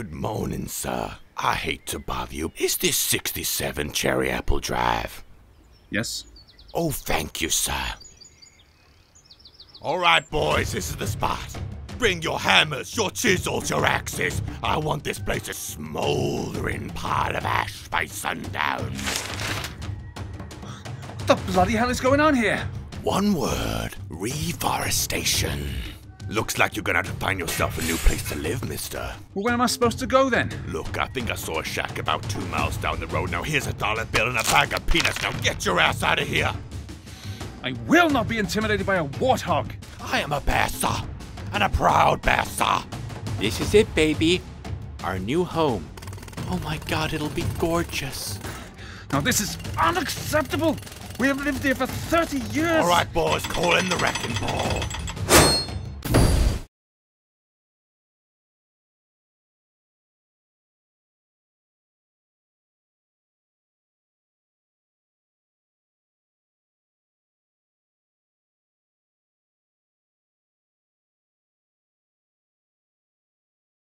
Good morning, sir. I hate to bother you. Is this 67 Cherry Apple Drive? Yes. Oh, thank you, sir. All right, boys, this is the spot. Bring your hammers, your chisels, your axes. I want this place a smoldering pile of ash by sundown. What the bloody hell is going on here? One word, reforestation. Looks like you're gonna have to find yourself a new place to live, mister. Well, where am I supposed to go then? Look, I think I saw a shack about 2 miles down the road. Now here's $1 bill and a bag of peanuts. Now get your ass out of here. I will not be intimidated by a warthog. I am a bear, sir, and a proud bear, sir. This is it, baby. Our new home. Oh my God, it'll be gorgeous. Now this is unacceptable. We have lived here for 30 years. All right, boys, call in the wrecking ball.